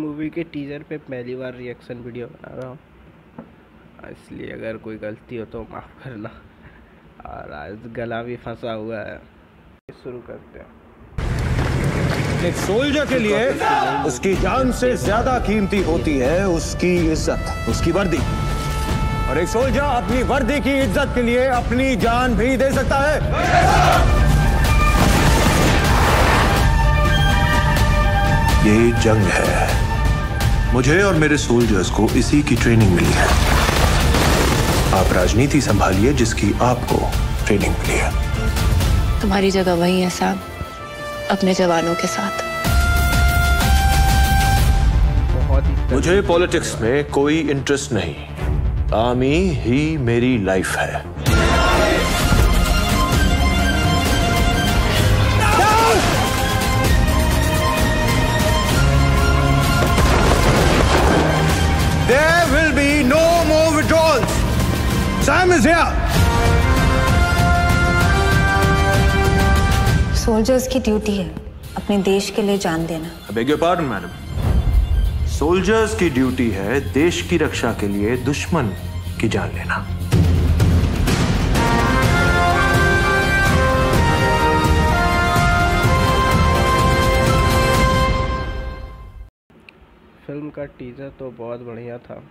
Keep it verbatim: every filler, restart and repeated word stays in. Movie के teaser पे पहली बार रिएक्शन वीडियो बना रहा हूँ, इसलिए अगर कोई गलती हो तो माफ़ करना। और आज गला भी फंसा हुआ है। शुरू करते हैं। एक सोल्जर के लिए उसकी जान से ज्यादा कीमती होती है उसकी इज्जत, उसकी वर्दी। और एक सोल्जर अपनी वर्दी की इज्जत के लिए अपनी जान भी दे सकता है। ये जंग है। मुझे और मेरे सोल्जर्स को इसी की ट्रेनिंग मिली है। आप राजनीति संभालिए जिसकी आपको ट्रेनिंग मिली है। तुम्हारी जगह वही है साहब, अपने जवानों के साथ। मुझे पॉलिटिक्स में कोई इंटरेस्ट नहीं। आर्मी ही मेरी लाइफ है। सोल्जर्स की ड्यूटी है अपने देश के लिए जान देना। I beg your pardon, madam. Soldiers की ड्यूटी है देश की रक्षा के लिए दुश्मन की जान लेना। फिल्म का टीजर तो बहुत बढ़िया था।